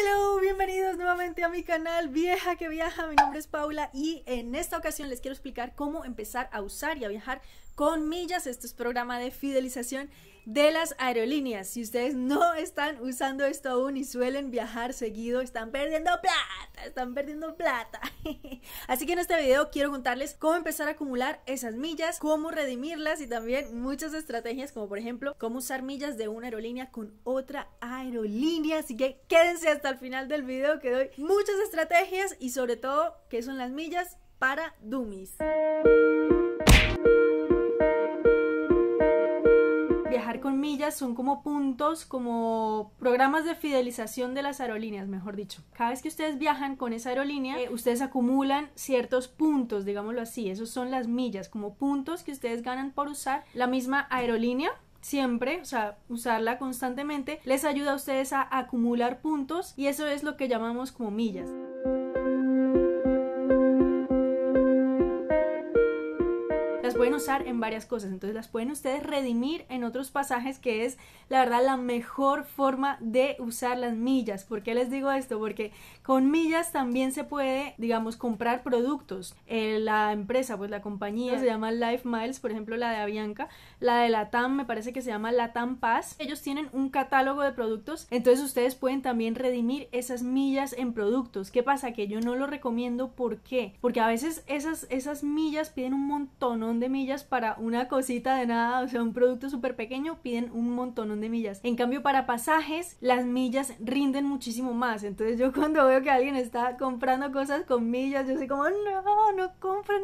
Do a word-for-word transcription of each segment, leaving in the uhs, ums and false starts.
Hello, bienvenidos nuevamente a mi canal Vieja que Viaja, mi nombre es Paula y en esta ocasión les quiero explicar cómo empezar a usar y a viajar con millas. Este es programa de fidelización de las aerolíneas. Si ustedes no están usando esto aún y suelen viajar seguido, están perdiendo plata, están perdiendo plata. Así que en este video quiero contarles cómo empezar a acumular esas millas, cómo redimirlas y también muchas estrategias como por ejemplo cómo usar millas de una aerolínea con otra aerolínea. Así que quédense hasta el final del video que doy muchas estrategias y sobre todo qué son las millas para dummies. Viajar con millas son como puntos, como programas de fidelización de las aerolíneas, mejor dicho. Cada vez que ustedes viajan con esa aerolínea, eh, ustedes acumulan ciertos puntos, digámoslo así. Esos son las millas, como puntos que ustedes ganan por usar la misma aerolínea. Siempre, o sea, usarla constantemente les ayuda a ustedes a acumular puntos y eso es lo que llamamos como millas. Las pueden usar en varias cosas, entonces las pueden ustedes redimir en otros pasajes, que es la verdad la mejor forma de usar las millas. ¿Por qué les digo esto? Porque con millas también se puede, digamos, comprar productos. Eh, la empresa, pues la compañía se llama LifeMiles, por ejemplo la de Avianca, la de Latam me parece que se llama Latam Pass. Ellos tienen un catálogo de productos, entonces ustedes pueden también redimir esas millas en productos. ¿Qué pasa? Que yo no lo recomiendo, ¿por qué? Porque a veces esas, esas millas piden un montón de de millas para una cosita de nada, o sea, un producto súper pequeño, piden un montón de millas. En cambio, para pasajes, las millas rinden muchísimo más. Entonces, yo cuando veo que alguien está comprando cosas con millas, yo soy como, no, no compren,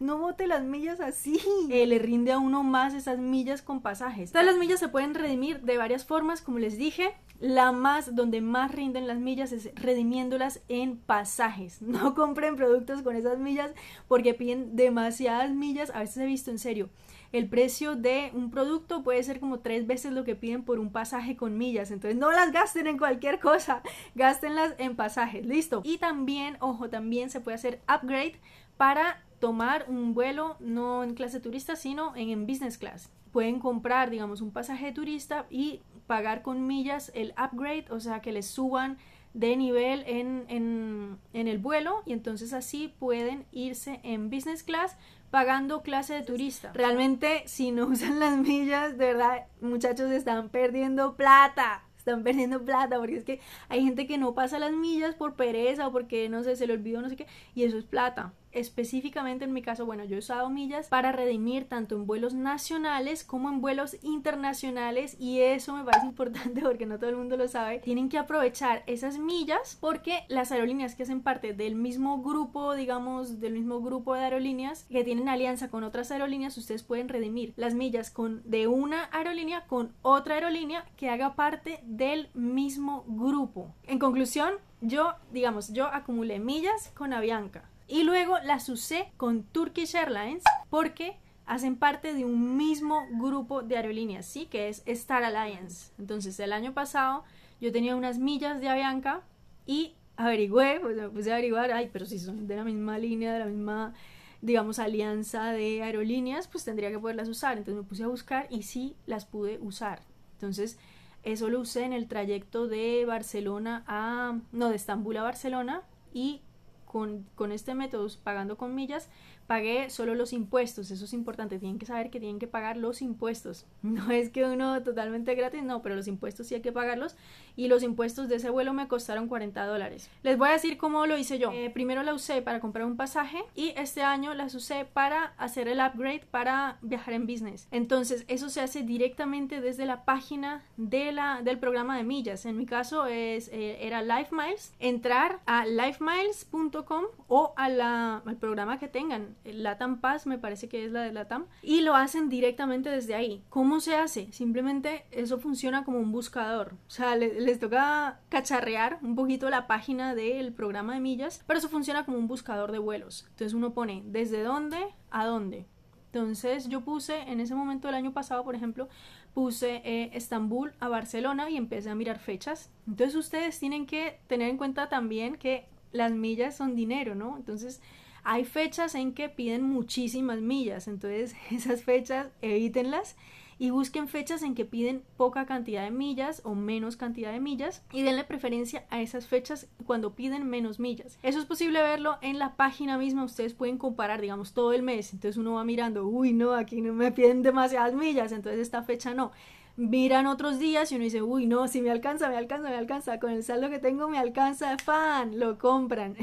no bote las millas así. Eh, le rinde a uno más esas millas con pasajes. Entonces, las millas se pueden redimir de varias formas, como les dije. La más, donde más rinden las millas es redimiéndolas en pasajes. No compren productos con esas millas porque piden demasiadas millas. A veces he visto, en serio, el precio de un producto puede ser como tres veces lo que piden por un pasaje con millas. Entonces no las gasten en cualquier cosa, gástenlas en pasajes, listo. Y también, ojo, también se puede hacer upgrade para tomar un vuelo no en clase turista sino en, en business class. Pueden comprar, digamos, un pasaje de turista y pagar con millas el upgrade, o sea, que les suban de nivel en, en, en el vuelo y entonces así pueden irse en business class pagando clase de turista. Realmente, si no usan las millas, de verdad, muchachos, están perdiendo plata. Están perdiendo plata porque es que hay gente que no pasa las millas por pereza o porque, no sé, se le olvidó, no sé qué, y eso es plata. Específicamente en mi caso, bueno, yo he usado millas para redimir tanto en vuelos nacionales como en vuelos internacionales y eso me parece importante porque no todo el mundo lo sabe. Tienen que aprovechar esas millas porque las aerolíneas que hacen parte del mismo grupo, digamos, del mismo grupo de aerolíneas que tienen alianza con otras aerolíneas, ustedes pueden redimir las millas con, de una aerolínea con otra aerolínea que haga parte del mismo grupo. En conclusión, yo, digamos, yo acumulé millas con Avianca y luego las usé con Turkish Airlines porque hacen parte de un mismo grupo de aerolíneas, ¿sí? Que es Star Alliance. Entonces el año pasado yo tenía unas millas de Avianca y averigüé, pues me puse a averiguar, ay, pero si son de la misma línea, de la misma, digamos, alianza de aerolíneas, pues tendría que poderlas usar. Entonces me puse a buscar y sí las pude usar. Entonces eso lo usé en el trayecto de Barcelona a... no, de Estambul a Barcelona y... Con, con este método, pagando con millas, pagué solo los impuestos. Eso es importante, tienen que saber que tienen que pagar los impuestos. No es que uno totalmente gratis, no, pero los impuestos sí hay que pagarlos. Y los impuestos de ese vuelo me costaron cuarenta dólares. Les voy a decir cómo lo hice yo. Eh, primero la usé para comprar un pasaje y este año las usé para hacer el upgrade para viajar en business. Entonces eso se hace directamente desde la página de la, del programa de millas. En mi caso es, eh, era LifeMiles. Entrar a lifemiles punto com o a la, al programa que tengan, el Latam Pass, me parece que es la de Latam, y lo hacen directamente desde ahí. ¿Cómo se hace? Simplemente eso funciona como un buscador, o sea, les, les toca cacharrear un poquito la página del programa de millas, pero eso funciona como un buscador de vuelos. Entonces uno pone desde dónde a dónde. Entonces yo puse, en ese momento del año pasado, por ejemplo, puse eh, Estambul a Barcelona y empecé a mirar fechas. Entonces ustedes tienen que tener en cuenta también que las millas son dinero, ¿no? Entonces hay fechas en que piden muchísimas millas, entonces esas fechas evítenlas y busquen fechas en que piden poca cantidad de millas o menos cantidad de millas y denle preferencia a esas fechas cuando piden menos millas. Eso es posible verlo en la página misma, ustedes pueden comparar, digamos, todo el mes, entonces uno va mirando, uy no, aquí no me piden demasiadas millas, entonces esta fecha no. Miran otros días y uno dice, uy no, si me alcanza, me alcanza, me alcanza, con el saldo que tengo me alcanza, fan, lo compran,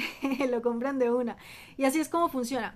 lo compran de una. Y así es como funciona.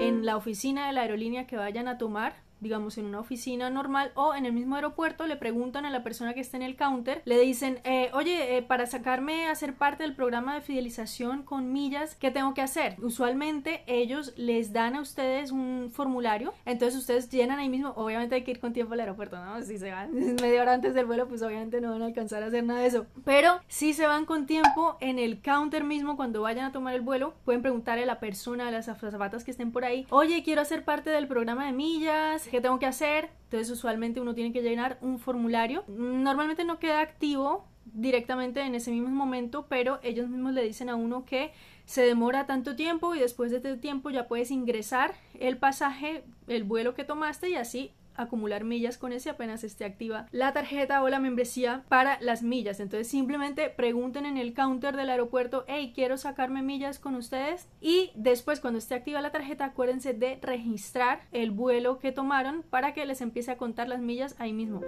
En la oficina de la aerolínea que vayan a tomar, digamos en una oficina normal o en el mismo aeropuerto, le preguntan a la persona que está en el counter, le dicen, eh, oye, eh, para sacarme a ser parte del programa de fidelización con millas, ¿qué tengo que hacer? Usualmente ellos les dan a ustedes un formulario, entonces ustedes llenan ahí mismo, obviamente hay que ir con tiempo al aeropuerto, ¿no? Si se van media hora antes del vuelo, pues obviamente no van a alcanzar a hacer nada de eso, pero si se van con tiempo en el counter mismo, cuando vayan a tomar el vuelo, pueden preguntarle a la persona, a las azafatas que estén por ahí, oye, quiero hacer parte del programa de millas, ¿qué tengo que hacer? Entonces usualmente uno tiene que llenar un formulario, normalmente no queda activo directamente en ese mismo momento, pero ellos mismos le dicen a uno que se demora tanto tiempo y después de este tiempo ya puedes ingresar el pasaje, el vuelo que tomaste, y así acumular millas con ese apenas esté activa la tarjeta o la membresía para las millas. Entonces simplemente pregunten en el counter del aeropuerto, hey, quiero sacarme millas con ustedes, y después cuando esté activa la tarjeta acuérdense de registrar el vuelo que tomaron para que les empiece a contar las millas ahí mismo.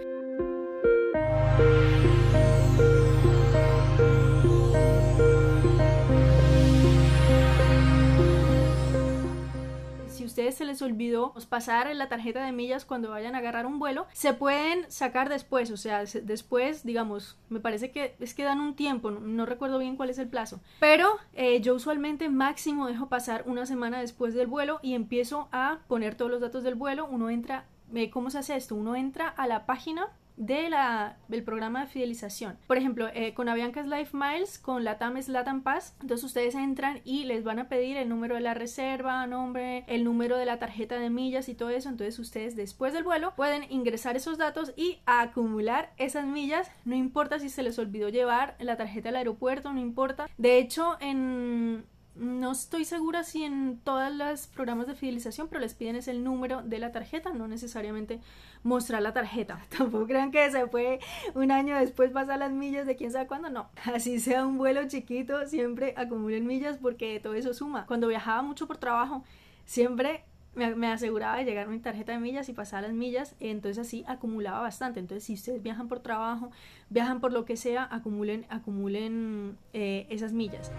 Ustedes se les olvidó pasar la tarjeta de millas cuando vayan a agarrar un vuelo, se pueden sacar después, o sea, después, digamos, me parece que es que dan un tiempo, no, no recuerdo bien cuál es el plazo, pero eh, yo usualmente máximo dejo pasar una semana después del vuelo y empiezo a poner todos los datos del vuelo. Uno entra, eh, ¿cómo se hace esto? Uno entra a la página de la, del programa de fidelización. Por ejemplo, eh, con Avianca es LifeMiles, con Latam es Latam Pass. Entonces ustedes entran y les van a pedir el número de la reserva, nombre, el número de la tarjeta de millas y todo eso. Entonces ustedes después del vuelo pueden ingresar esos datos y acumular esas millas. No importa si se les olvidó llevar la tarjeta al aeropuerto, no importa. De hecho, en... no estoy segura si en todos los programas de fidelización, pero les piden es el número de la tarjeta, no necesariamente mostrar la tarjeta. Tampoco crean que se fue un año después pasar las millas de quién sabe cuándo, no. Así sea un vuelo chiquito, siempre acumulen millas porque todo eso suma. Cuando viajaba mucho por trabajo, siempre me aseguraba de llegar mi tarjeta de millas y pasar las millas, entonces así acumulaba bastante. Entonces si ustedes viajan por trabajo, viajan por lo que sea, acumulen, acumulen eh, esas millas.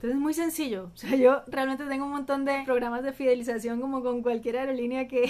Entonces es muy sencillo, o sea, yo realmente tengo un montón de programas de fidelización como con cualquier aerolínea que,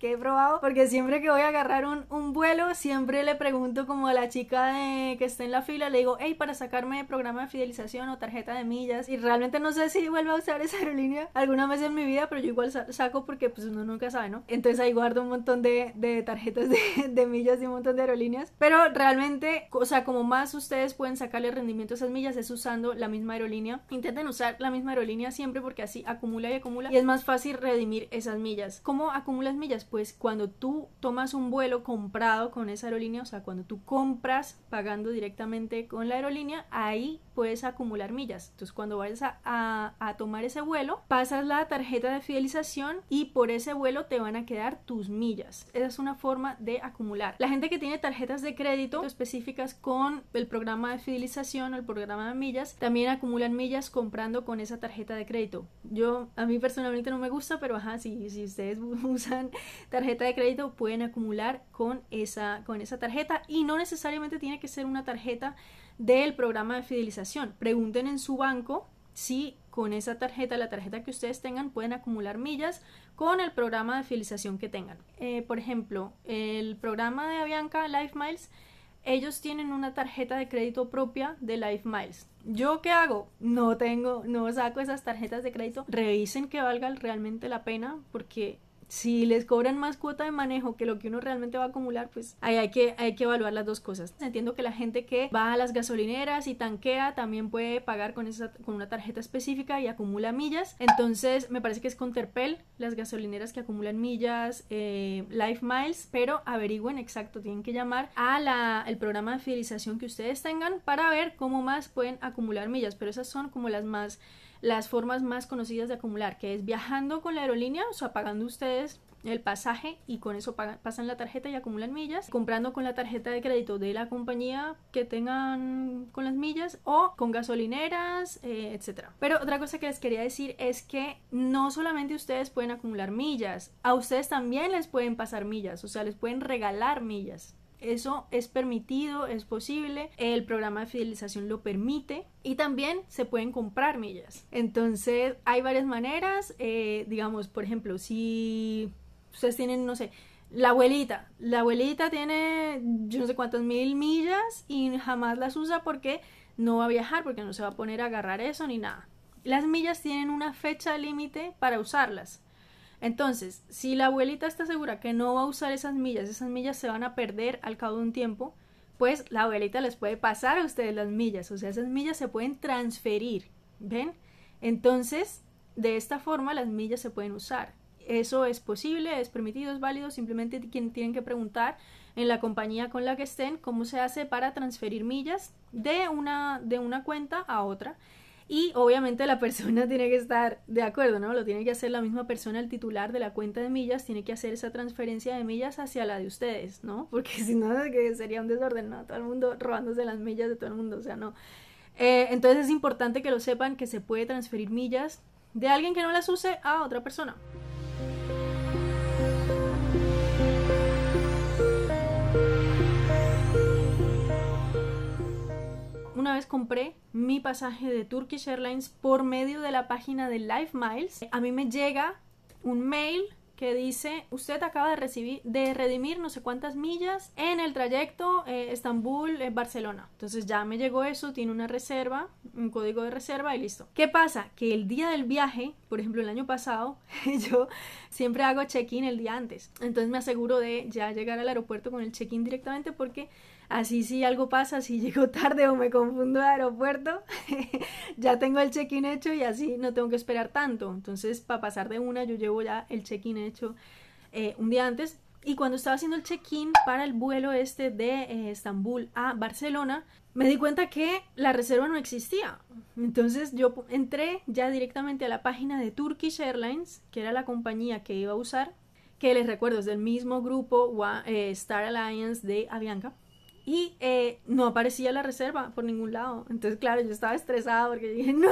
que he probado, porque siempre que voy a agarrar un, un vuelo, siempre le pregunto como a la chica de, que está en la fila, le digo, hey, para sacarme programa de fidelización o tarjeta de millas, y realmente no sé si vuelvo a usar esa aerolínea alguna vez en mi vida, pero yo igual saco porque pues uno nunca sabe, ¿no? Entonces ahí guardo un montón de, de tarjetas de, de millas y un montón de aerolíneas, pero realmente, o sea, como más ustedes pueden sacarle rendimiento a esas millas es usando la misma aerolínea. Intenten usar la misma aerolínea siempre porque así acumula y acumula y es más fácil redimir esas millas. ¿Cómo acumulas millas? Pues cuando tú tomas un vuelo comprado con esa aerolínea, o sea, cuando tú compras pagando directamente con la aerolínea, ahí puedes acumular millas. Entonces cuando vayas a, a, a tomar ese vuelo, pasas la tarjeta de fidelización y por ese vuelo te van a quedar tus millas. Esa es una forma de acumular. La gente que tiene tarjetas de crédito específicas con el programa de fidelización o el programa de millas, también acumulan millas comprando con esa tarjeta de crédito. Yo, a mí personalmente no me gusta, pero ajá, si, si ustedes usan tarjeta de crédito pueden acumular con esa, con esa tarjeta, y no necesariamente tiene que ser una tarjeta del programa de fidelización. Pregunten en su banco si con esa tarjeta, la tarjeta que ustedes tengan, pueden acumular millas con el programa de fidelización que tengan. Eh, por ejemplo, el programa de Avianca LifeMiles, ellos tienen una tarjeta de crédito propia de LifeMiles. ¿Yo qué hago? No tengo, no saco esas tarjetas de crédito. Revisen que valga realmente la pena, porque si les cobran más cuota de manejo que lo que uno realmente va a acumular, pues ahí hay que, hay que evaluar las dos cosas. Entiendo que la gente que va a las gasolineras y tanquea también puede pagar con, esa, con una tarjeta específica y acumula millas. Entonces me parece que es con Terpel, las gasolineras que acumulan millas, eh, LifeMiles, pero averigüen exacto, tienen que llamar al programa de fidelización que ustedes tengan para ver cómo más pueden acumular millas, pero esas son como las más... las formas más conocidas de acumular, que es viajando con la aerolínea, o sea, pagando ustedes el pasaje y con eso pagan, pasan la tarjeta y acumulan millas, comprando con la tarjeta de crédito de la compañía que tengan con las millas, o con gasolineras, eh, etcétera. Pero otra cosa que les quería decir es que no solamente ustedes pueden acumular millas, a ustedes también les pueden pasar millas, o sea, les pueden regalar millas. Eso es permitido, es posible, el programa de fidelización lo permite y también se pueden comprar millas. Entonces hay varias maneras, eh, digamos, por ejemplo, si ustedes tienen, no sé, la abuelita, la abuelita tiene yo no sé cuántas mil millas y jamás las usa porque no va a viajar, porque no se va a poner a agarrar eso ni nada. Las millas tienen una fecha límite para usarlas. Entonces, si la abuelita está segura que no va a usar esas millas, esas millas se van a perder al cabo de un tiempo, pues la abuelita les puede pasar a ustedes las millas, o sea, esas millas se pueden transferir, ¿ven? Entonces, de esta forma las millas se pueden usar. Eso es posible, es permitido, es válido, simplemente tienen que preguntar en la compañía con la que estén cómo se hace para transferir millas de una, de una cuenta a otra. Y obviamente la persona tiene que estar de acuerdo, ¿no? Lo tiene que hacer la misma persona, el titular de la cuenta de millas, tiene que hacer esa transferencia de millas hacia la de ustedes, ¿no? Porque si no, que sería un desorden, ¿no? Todo el mundo robándose las millas de todo el mundo, o sea, no. Eh, entonces es importante que lo sepan, que se puede transferir millas de alguien que no las use a otra persona. Una vez compré mi pasaje de Turkish Airlines por medio de la página de LifeMiles, a mí me llega un mail que dice: usted acaba de recibir, de redimir no sé cuántas millas en el trayecto eh, Estambul, eh, Barcelona. Entonces ya me llegó eso, tiene una reserva, un código de reserva y listo. ¿Qué pasa? Que el día del viaje, por ejemplo el año pasado, yo siempre hago check-in el día antes. Entonces me aseguro de ya llegar al aeropuerto con el check-in directamente, porque así si algo pasa, si llego tarde o me confundo de aeropuerto, ya tengo el check-in hecho y así no tengo que esperar tanto. Entonces, para pasar de una, yo llevo ya el check-in hecho eh, un día antes. Y cuando estaba haciendo el check-in para el vuelo este de eh, Estambul a Barcelona, me di cuenta que la reserva no existía. Entonces yo entré ya directamente a la página de Turkish Airlines, que era la compañía que iba a usar, que les recuerdo es del mismo grupo eh, Star Alliance de Avianca. Y eh, no aparecía la reserva por ningún lado. Entonces, claro, yo estaba estresada porque dije, no,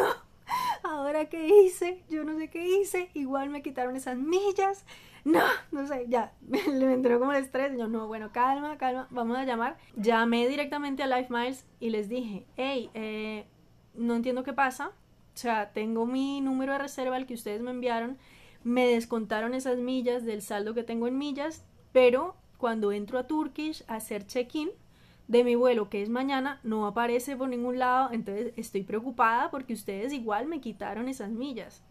¿ahora qué hice? Yo no sé qué hice. Igual me quitaron esas millas. No, no sé, ya. Le entró como el estrés. Y yo, no, bueno, calma, calma, vamos a llamar. Llamé directamente a LifeMiles y les dije, hey, eh, no entiendo qué pasa. O sea, tengo mi número de reserva, el que ustedes me enviaron. Me descontaron esas millas del saldo que tengo en millas. Pero cuando entro a Turkish a hacer check-in de mi vuelo, que es mañana, no aparece por ningún lado, entonces estoy preocupada porque ustedes igual me quitaron esas millas.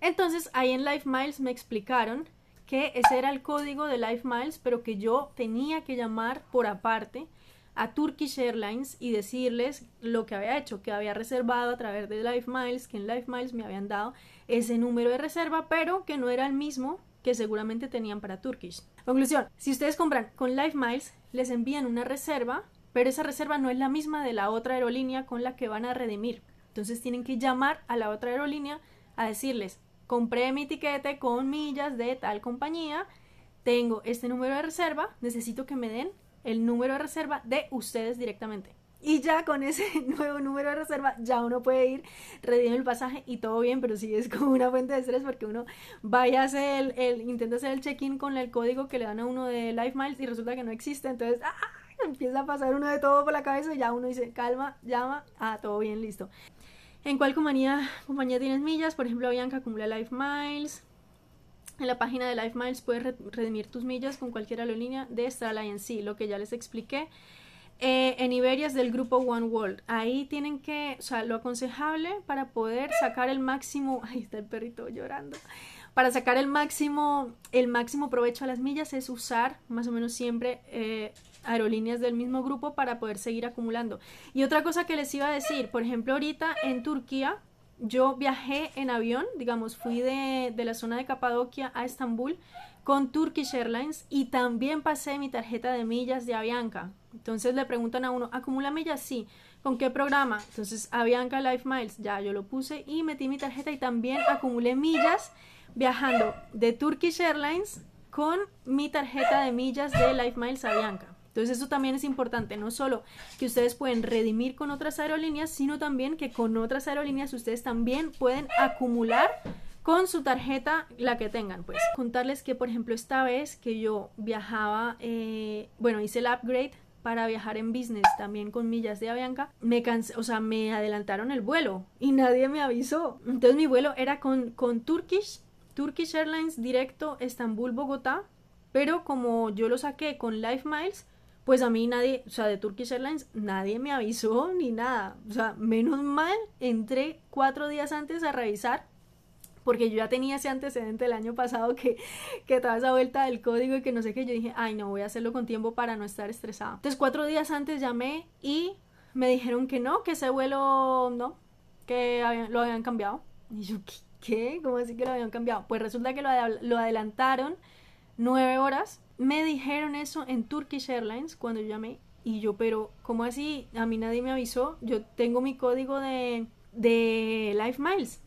Entonces ahí en LifeMiles me explicaron que ese era el código de LifeMiles, pero que yo tenía que llamar por aparte a Turkish Airlines y decirles lo que había hecho, que había reservado a través de LifeMiles, que en LifeMiles me habían dado ese número de reserva, pero que no era el mismo que seguramente tenían para Turkish. Conclusión, si ustedes compran con LifeMiles, les envían una reserva, pero esa reserva no es la misma de la otra aerolínea con la que van a redimir. Entonces tienen que llamar a la otra aerolínea a decirles, compré mi tiquete con millas de tal compañía, tengo este número de reserva, necesito que me den el número de reserva de ustedes directamente. Y ya con ese nuevo número de reserva ya uno puede ir, redime el pasaje y todo bien, pero sí es como una fuente de estrés porque uno vaya a hacer el, el intenta hacer el check-in con el código que le dan a uno de LifeMiles y resulta que no existe, entonces ¡ah! Empieza a pasar uno de todo por la cabeza y ya uno dice, calma, llama, ah, todo bien, listo. ¿En cuál compañía, compañía tienes millas? Por ejemplo, Avianca acumula LifeMiles. En la página de LifeMiles puedes redimir tus millas con cualquier aerolínea de Star Alliance, sí, lo que ya les expliqué. Eh, en Iberia es del grupo One World. Ahí tienen que, o sea, lo aconsejable para poder sacar el máximo, ahí está el perrito llorando, para sacar el máximo, el máximo provecho a las millas es usar más o menos siempre eh, aerolíneas del mismo grupo para poder seguir acumulando. Y otra cosa que les iba a decir, por ejemplo, ahorita en Turquía yo viajé en avión, digamos, fui de, de la zona de Capadocia a Estambul con Turkish Airlines y también pasé mi tarjeta de millas de Avianca. Entonces le preguntan a uno, ¿acumula millas? Sí. ¿Con qué programa? Entonces Avianca LifeMiles, ya yo lo puse y metí mi tarjeta y también acumulé millas viajando de Turkish Airlines con mi tarjeta de millas de LifeMiles Avianca. Entonces eso también es importante, no solo que ustedes pueden redimir con otras aerolíneas, sino también que con otras aerolíneas ustedes también pueden acumular con su tarjeta, la que tengan. Pues contarles que por ejemplo esta vez que yo viajaba, eh, bueno, hice el upgrade para viajar en business también con millas de Avianca, me cansé, o sea, me adelantaron el vuelo y nadie me avisó. Entonces mi vuelo era con, con Turkish, Turkish Airlines directo Estambul-Bogotá, pero como yo lo saqué con LifeMiles, pues a mí nadie, o sea, de Turkish Airlines, nadie me avisó ni nada. O sea, menos mal, entré cuatro días antes a revisar, porque yo ya tenía ese antecedente el año pasado que, que toda esa vuelta del código y que no sé qué. Yo dije, ay no, voy a hacerlo con tiempo para no estar estresada. Entonces cuatro días antes llamé y me dijeron que no, que ese vuelo no, que habían, lo habían cambiado. Y yo, ¿qué? ¿Qué? ¿Cómo así que lo habían cambiado? Pues resulta que lo, lo adelantaron nueve horas. Me dijeron eso en Turkish Airlines cuando yo llamé y yo, pero ¿cómo así? A mí nadie me avisó, yo tengo mi código de, de LifeMiles.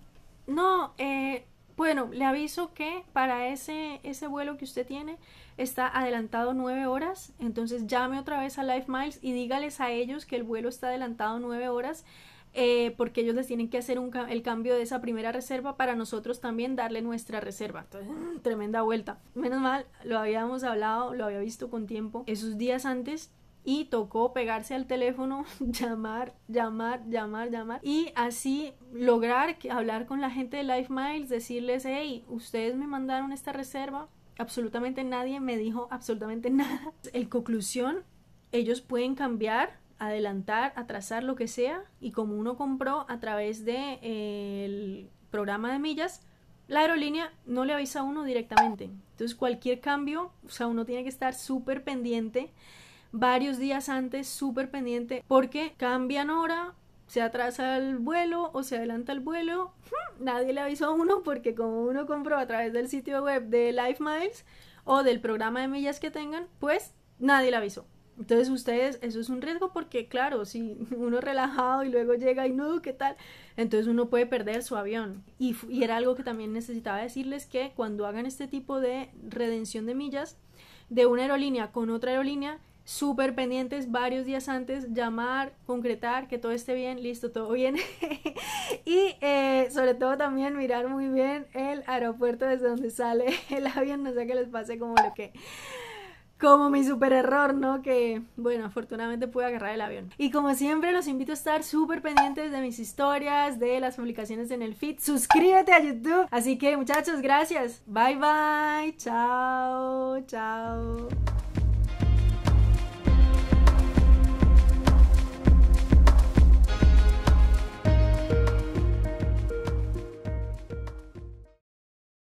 No, eh, bueno, le aviso que para ese, ese vuelo que usted tiene está adelantado nueve horas, entonces llame otra vez a LifeMiles y dígales a ellos que el vuelo está adelantado nueve horas. Eh, porque ellos les tienen que hacer un ca el cambio de esa primera reserva para nosotros también darle nuestra reserva. Entonces, tremenda vuelta. Menos mal, lo habíamos hablado, lo había visto con tiempo esos días antes y tocó pegarse al teléfono, llamar, llamar, llamar, llamar y así lograr que, hablar con la gente de LifeMiles, decirles, hey, ustedes me mandaron esta reserva, absolutamente nadie me dijo absolutamente nada. En conclusión, ellos pueden cambiar, adelantar, atrasar, lo que sea, y como uno compró a través de eh, el programa de millas, la aerolínea no le avisa a uno directamente. Entonces cualquier cambio, o sea, uno tiene que estar súper pendiente varios días antes, súper pendiente, porque cambian hora, se atrasa el vuelo o se adelanta el vuelo, nadie le avisó a uno porque como uno compró a través del sitio web de LifeMiles o del programa de millas que tengan, pues nadie le avisó. Entonces ustedes, eso es un riesgo porque claro, si uno es relajado y luego llega y no, ¿qué tal? Entonces uno puede perder su avión. Y, y era algo que también necesitaba decirles, que cuando hagan este tipo de redención de millas de una aerolínea con otra aerolínea, súper pendientes varios días antes, llamar, concretar que todo esté bien, listo, todo bien. Y eh, sobre todo también mirar muy bien el aeropuerto desde donde sale el avión, no sé que les pase como lo que... como mi super error, ¿no? Que, bueno, afortunadamente pude agarrar el avión. Y como siempre, los invito a estar súper pendientes de mis historias, de las publicaciones en el feed. Suscríbete a YouTube. Así que, muchachos, gracias. Bye, bye. Chao, chao.